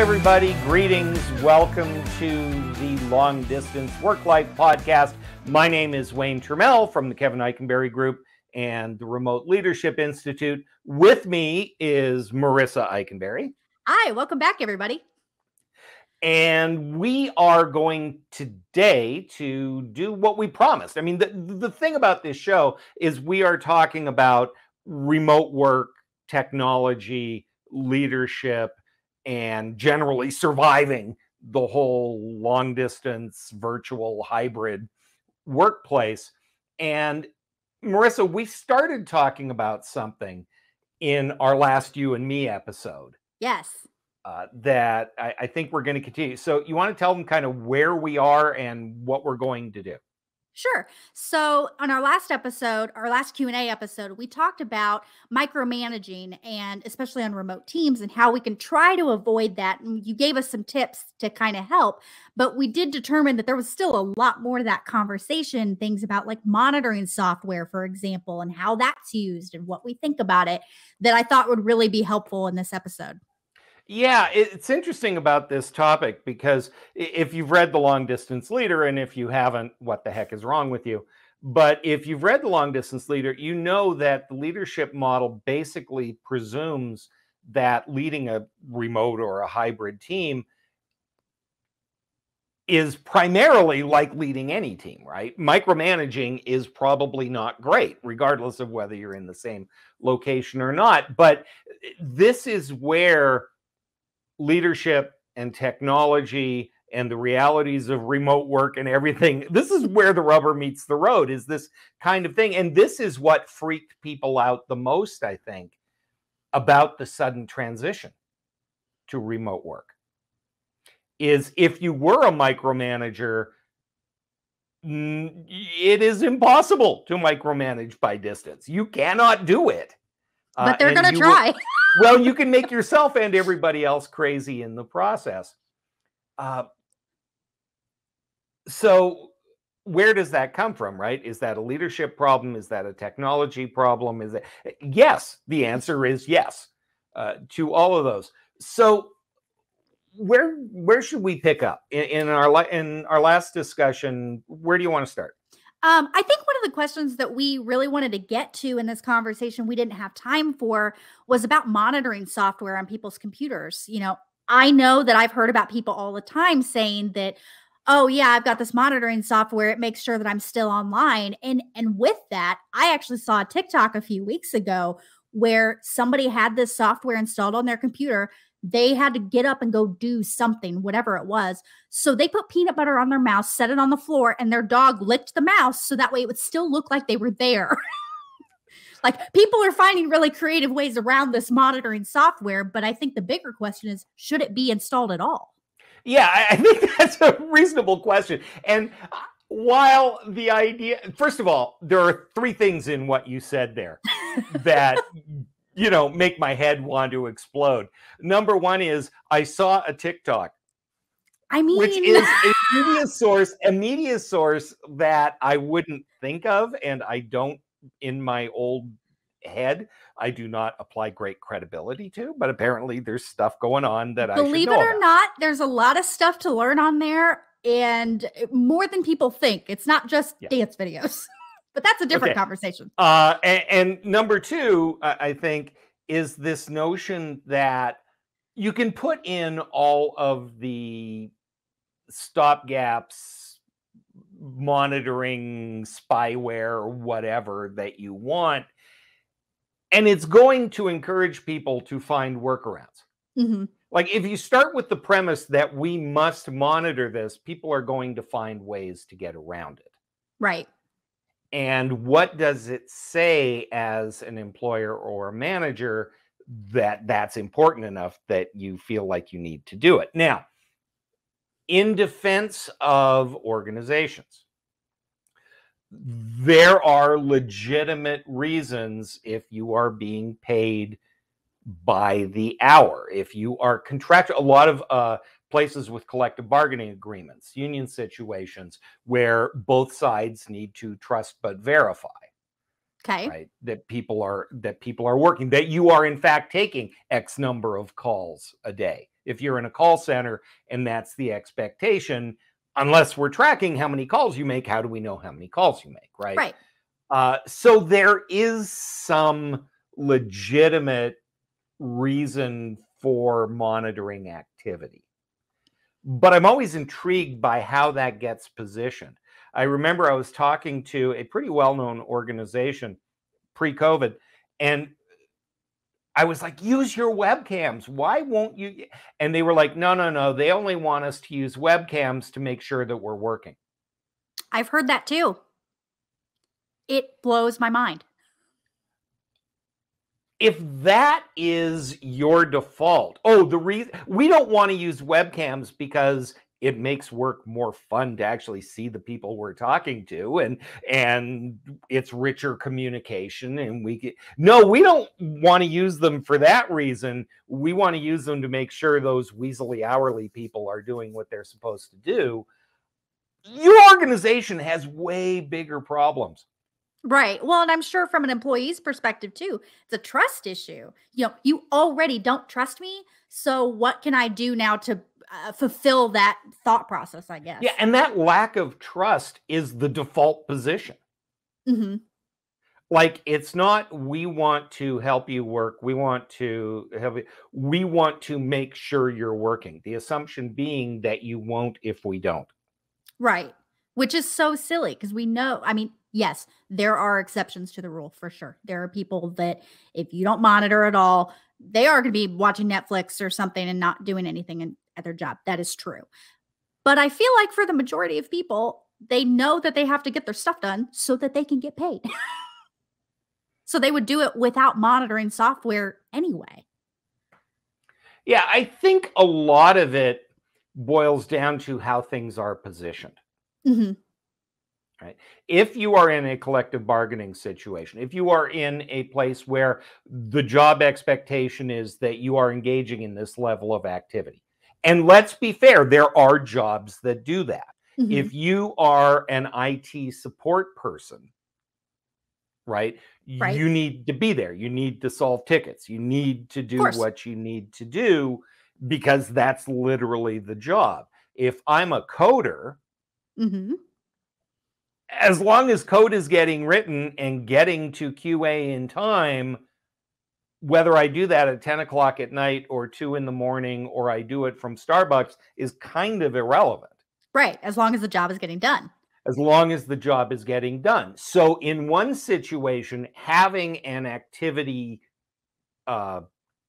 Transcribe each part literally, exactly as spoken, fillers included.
everybody. Greetings. Welcome to the Long Distance Work Life Podcast. My name is Wayne Turmel from the Kevin Eikenberry Group and the Remote Leadership Institute. With me is Marisa Eikenberry. Hi, welcome back, everybody. And we are going today to do what we promised. I mean, the, the thing about this show is we are talking about remote work, technology, leadership, and generally surviving the whole long distance, virtual, hybrid workplace. And Marisa, we started talking about something in our last You and Me episode. Yes. Uh, that I, I think we're going to continue. So you want to tell them kind of where we are and what we're going to do? Sure. So on our last episode, our last Q and A episode, we talked about micromanaging, and especially on remote teams, and how we can try to avoid that. And you gave us some tips to kind of help, but we did determine that there was still a lot more to that conversation, things about like monitoring software, for example, and how that's used and what we think about it, that I thought would really be helpful in this episode. Yeah, it's interesting about this topic because if you've read The Long Distance Leader, and if you haven't, what the heck is wrong with you? But if you've read The Long Distance Leader, you know that the leadership model basically presumes that leading a remote or a hybrid team is primarily like leading any team, right? Micromanaging is probably not great, regardless of whether you're in the same location or not. But this is where leadership and technology and the realities of remote work and everything, this is where the rubber meets the road, is this kind of thing. And this is what freaked people out the most, I think, about the sudden transition to remote work, is if you were a micromanager, it is impossible to micromanage by distance. You cannot do it. But they're uh, going to try. Will, well, you can make yourself and everybody else crazy in the process. Uh, so where does that come from, right? Is that a leadership problem? Is that a technology problem? Is it? Yes, the answer is yes uh, to all of those. So where where should we pick up in, in our in our last discussion? Where do you want to start? Um, I think one of the questions that we really wanted to get to in this conversation we didn't have time for was about monitoring software on people's computers. You know, I know that I've heard about people all the time saying that, oh yeah, I've got this monitoring software. It makes sure that I'm still online. And, and with that, I actually saw a TikTok a few weeks ago where somebody had this software installed on their computer. They had to get up and go do something, whatever it was. So they put peanut butter on their mouse, set it on the floor, and their dog licked the mouse. So that way it would still look like they were there. Like, people are finding really creative ways around this monitoring software. But I think the bigger question is, should it be installed at all? Yeah, I think that's a reasonable question. And while the idea, first of all, there are three things in what you said there that you know, make my head want to explode. Number one is I saw a TikTok, I mean, which is a media source, a media source that I wouldn't think of, and I don't, in my old head, I do not apply great credibility to. But apparently, there's stuff going on that I should know about. Believe it or not, there's a lot of stuff to learn on there, and more than people think. It's not just yeah. dance videos. But that's a different okay. conversation. Uh, and, and number two, uh, I think, is this notion that you can put in all of the stopgaps, monitoring, spyware, or whatever that you want, and it's going to encourage people to find workarounds. Mm-hmm. Like, if you start with the premise that we must monitor this, people are going to find ways to get around it. Right. And what does it say as an employer or a manager that that's important enough that you feel like you need to do it? Now, in defense of organizations, there are legitimate reasons if you are being paid by the hour, if you are contractual. A lot of uh, places with collective bargaining agreements, union situations where both sides need to trust but verify. Okay. Right? That people are that people are working, that you are in fact taking X number of calls a day, if you're in a call center and that's the expectation. Unless we're tracking how many calls you make, how do we know how many calls you make, right? Right. Uh, so there is some legitimate reason for monitoring activity. But I'm always intrigued by how that gets positioned. I remember I was talking to a pretty well-known organization pre-COVID, and I was like, use your webcams. Why won't you? And they were like, no, no, no. They only want us to use webcams to make sure that we're working. I've heard that too. It blows my mind. If that is your default, oh, the reason we don't want to use webcams because it makes work more fun to actually see the people we're talking to, and and it's richer communication. And we get, no, we don't want to use them for that reason. We want to use them to make sure those weaselly hourly people are doing what they're supposed to do. Your organization has way bigger problems. Right. Well, and I'm sure from an employee's perspective, too, it's a trust issue. You know, you already don't trust me. So what can I do now to uh, fulfill that thought process, I guess? Yeah. And that lack of trust is the default position. Mm-hmm. Like, it's not we want to help you work. We want to help you. We want to make sure you're working. The assumption being that you won't if we don't. Right. Which is so silly because we know, I mean, yes, there are exceptions to the rule for sure. There are people that if you don't monitor at all, they are going to be watching Netflix or something and not doing anything in, at their job. That is true. But I feel like for the majority of people, they know that they have to get their stuff done so that they can get paid. So they would do it without monitoring software anyway. Yeah, I think a lot of it boils down to how things are positioned. Mm-hmm. Right. If you are in a collective bargaining situation, if you are in a place where the job expectation is that you are engaging in this level of activity, and let's be fair, there are jobs that do that. Mm-hmm. If you are an I T support person, right, right, you need to be there. You need to solve tickets. You need to do what you need to do because that's literally the job. If I'm a coder, mm-hmm. as long as code is getting written and getting to Q A in time, whether I do that at ten o'clock at night or two in the morning, or I do it from Starbucks is kind of irrelevant. Right. As long as the job is getting done. As long as the job is getting done. So in one situation, having an activity uh,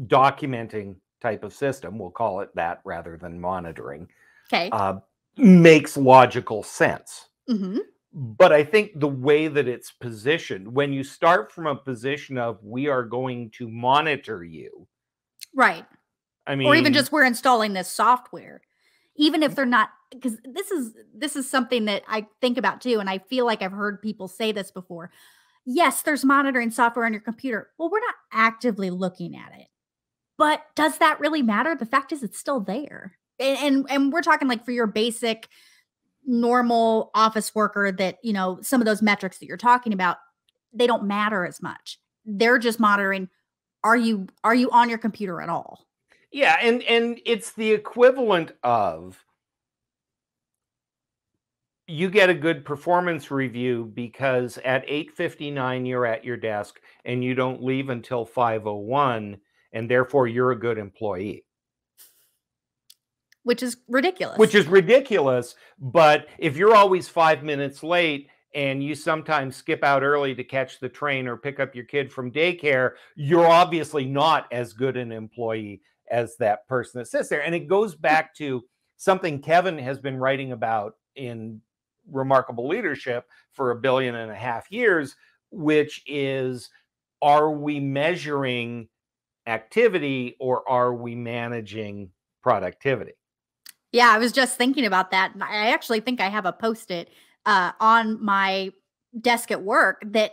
documenting type of system, we'll call it that rather than monitoring, okay, uh, makes logical sense. Mm-hmm. But I think the way that it's positioned, when you start from a position of we are going to monitor you. Right. I mean, or even just we're installing this software, even if they're not, because this is, this is something that I think about too. And I feel like I've heard people say this before. Yes, there's monitoring software on your computer. Well, we're not actively looking at it, but does that really matter? The fact is it's still there. And, and, and we're talking like for your basic normal office worker that, you know, some of those metrics that you're talking about, they don't matter as much. They're just monitoring. Are you, are you on your computer at all? Yeah. And, and it's the equivalent of you get a good performance review because at eight fifty-nine, you're at your desk and you don't leave until five oh one. And therefore you're a good employee. Which is ridiculous. Which is ridiculous. But if you're always five minutes late and you sometimes skip out early to catch the train or pick up your kid from daycare, you're obviously not as good an employee as that person that sits there. And it goes back to something Kevin has been writing about in Remarkable Leadership for a billion and a half years, which is, are we measuring activity or are we managing productivity? Yeah, I was just thinking about that. I actually think I have a post-it uh, on my desk at work that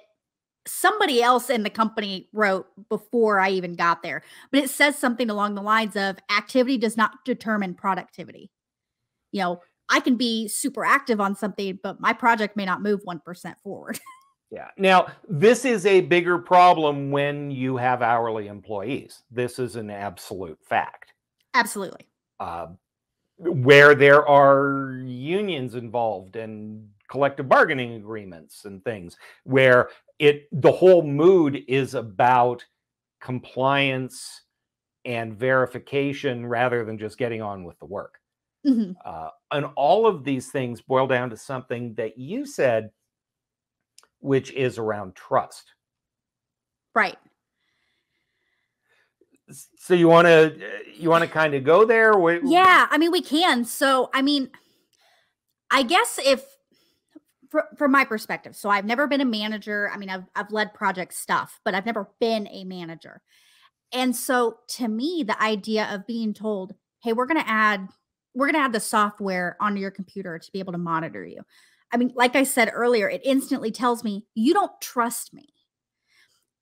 somebody else in the company wrote before I even got there. But it says something along the lines of activity does not determine productivity. You know, I can be super active on something, but my project may not move one percent forward. Yeah. Now, this is a bigger problem when you have hourly employees. This is an absolute fact. Absolutely. Uh, where there are unions involved and collective bargaining agreements and things, where it the whole mood is about compliance and verification rather than just getting on with the work. Mm-hmm. Uh, and all of these things boil down to something that you said, which is around trust. Right. So you want to, you want to kind of go there? Yeah, I mean, we can. So, I mean, I guess if, fr from my perspective, so I've never been a manager. I mean, I've, I've led project stuff, but I've never been a manager. And so to me, the idea of being told, hey, we're going to add, we're going to add the software onto your computer to be able to monitor you. I mean, like I said earlier, it instantly tells me, you don't trust me.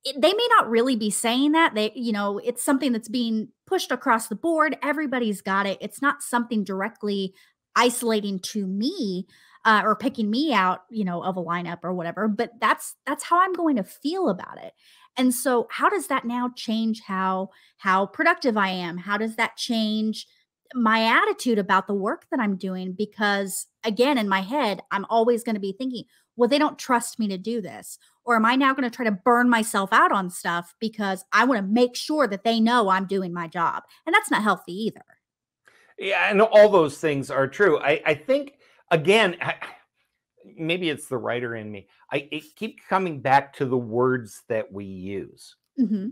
It, they may not really be saying that. They, you know, it's something that's being pushed across the board. Everybody's got it. It's not something directly isolating to me uh, or picking me out, you know, of a lineup or whatever, but that's, that's how I'm going to feel about it. And so how does that now change how, how productive I am? How does that change my attitude about the work that I'm doing? Because again, in my head, I'm always going to be thinking, well, they don't trust me to do this. Or am I now going to try to burn myself out on stuff because I want to make sure that they know I'm doing my job? And that's not healthy either. Yeah. And all those things are true. I, I think, again, I, maybe it's the writer in me. I it keep coming back to the words that we use. Mm-hmm.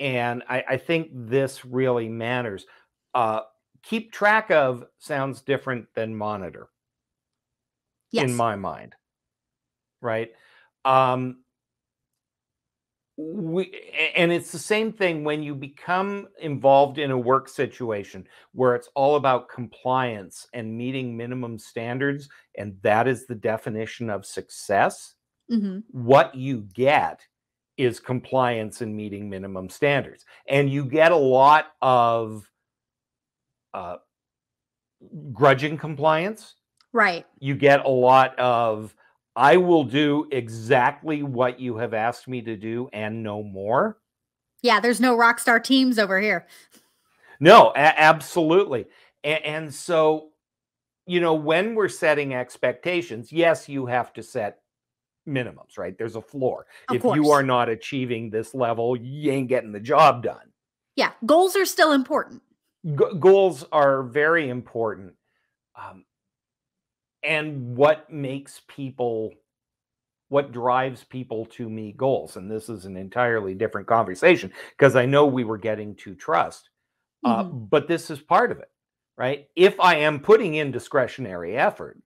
And I, I think this really matters. Uh, keep track of sounds different than monitor. Yes. In my mind. Right. Um, we, and it's the same thing when you become involved in a work situation where it's all about compliance and meeting minimum standards. And that is the definition of success. Mm-hmm. What you get is compliance and meeting minimum standards. And you get a lot of uh, grudging compliance. Right. You get a lot of, I will do exactly what you have asked me to do and no more. Yeah, there's no rock star teams over here. No, absolutely. And, and so, you know, when we're setting expectations, yes, you have to set minimums, right? There's a floor. Of if course. You are not achieving this level, you ain't getting the job done. Yeah, goals are still important. Go- goals are very important. Um, And what makes people, what drives people to meet goals? And this is an entirely different conversation because I know we were getting to trust, uh, mm-hmm. but this is part of it, right? If I am putting in discretionary effort,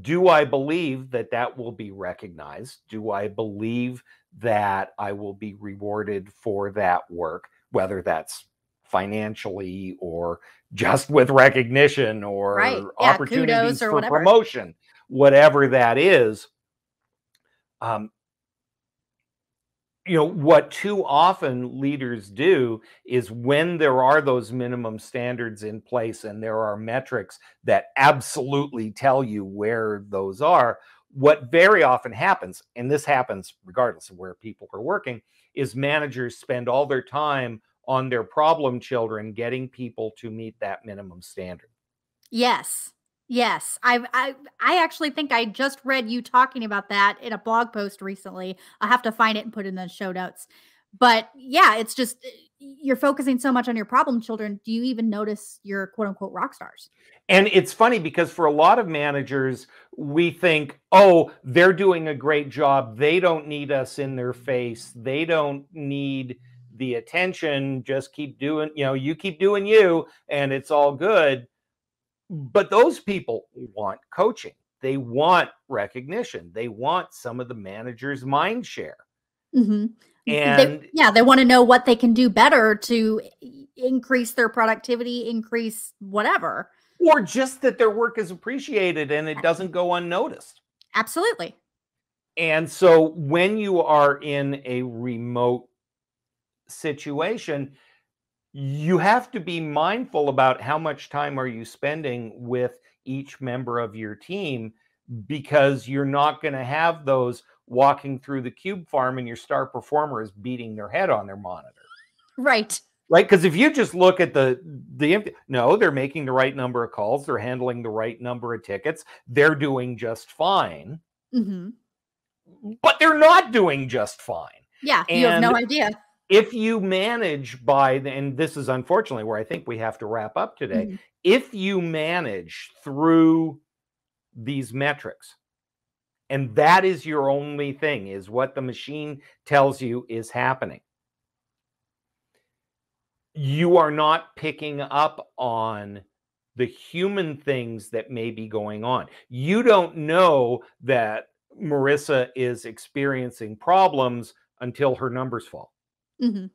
do I believe that that will be recognized? Do I believe that I will be rewarded for that work, whether that's financially or just with recognition or right. yeah, opportunities or for whatever. Promotion, whatever that is. Um, you know, what too often leaders do is when there are those minimum standards in place and there are metrics that absolutely tell you where those are, what very often happens, and this happens regardless of where people are working, is managers spend all their time on their problem children, getting people to meet that minimum standard. Yes. Yes. I, I, I actually think I just read you talking about that in a blog post recently. I'll have to find it and put it in the show notes, but yeah, it's just, you're focusing so much on your problem children. Do you even notice your quote unquote rock stars? And it's funny because for a lot of managers, we think, oh, they're doing a great job. They don't need us in their face. They don't need the attention, just keep doing, you know, you keep doing you and it's all good. But those people want coaching. They want recognition. They want some of the manager's mind share. Mm-hmm. And they, yeah, they want to know what they can do better to increase their productivity, increase whatever. Or just that their work is appreciated and it doesn't go unnoticed. Absolutely. And so when you are in a remote situation, you have to be mindful about how much time are you spending with each member of your team, because you're not going to have those walking through the cube farm and your star performer is beating their head on their monitor. Right. right? Because if you just look at the, the, no, they're making the right number of calls. They're handling the right number of tickets. They're doing just fine. Mm-hmm. But they're not doing just fine. Yeah, and you have no idea. If you manage by, and this is unfortunately where I think we have to wrap up today. Mm-hmm. If you manage through these metrics, and that is your only thing, is what the machine tells you is happening, you are not picking up on the human things that may be going on. You don't know that Marisa is experiencing problems until her numbers fall. Mm-hmm.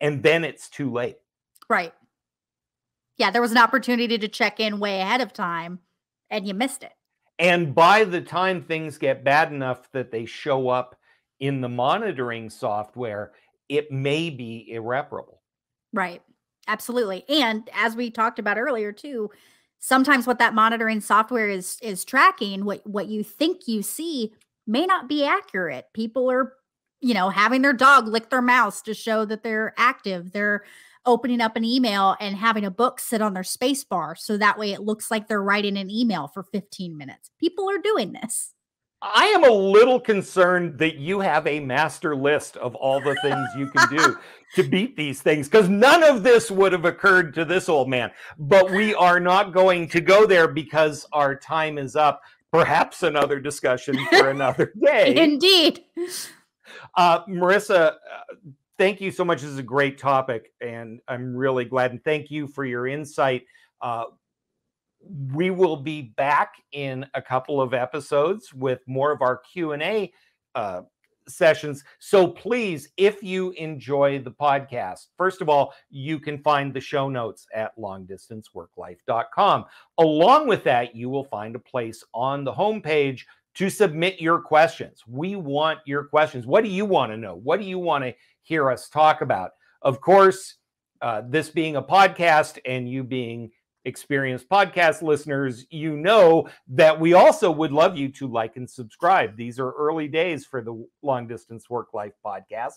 And then it's too late. Right. Yeah, there was an opportunity to check in way ahead of time, and you missed it. And by the time things get bad enough that they show up in the monitoring software, it may be irreparable. Right. Absolutely. And as we talked about earlier, too, sometimes what that monitoring software is is tracking, what, what you think you see may not be accurate. People are, you know, having their dog lick their mouse to show that they're active. They're opening up an email and having a book sit on their space bar, so that way it looks like they're writing an email for fifteen minutes. People are doing this. I am a little concerned that you have a master list of all the things you can do to beat these things, because none of this would have occurred to this old man. But we are not going to go there because our time is up. Perhaps another discussion for another day. Indeed. Uh, Marisa, uh, thank you so much. This is a great topic, and I'm really glad. And thank you for your insight. Uh, we will be back in a couple of episodes with more of our Q and A uh, sessions. So please, if you enjoy the podcast, first of all, you can find the show notes at long distance work life dot com. Along with that, you will find a place on the homepage to submit your questions. We want your questions. What do you want to know? What do you want to hear us talk about? Of course, uh, this being a podcast and you being experienced podcast listeners, you know that we also would love you to like and subscribe. These are early days for the Long Distance Work Life podcast.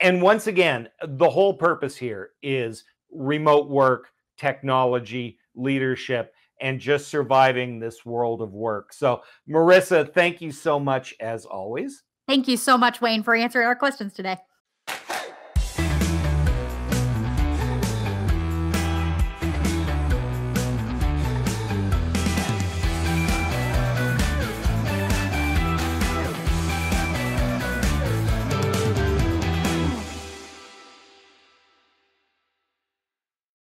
And once again, the whole purpose here is remote work, technology, leadership, and just surviving this world of work. So Marisa, thank you so much as always. Thank you so much, Wayne, for answering our questions today.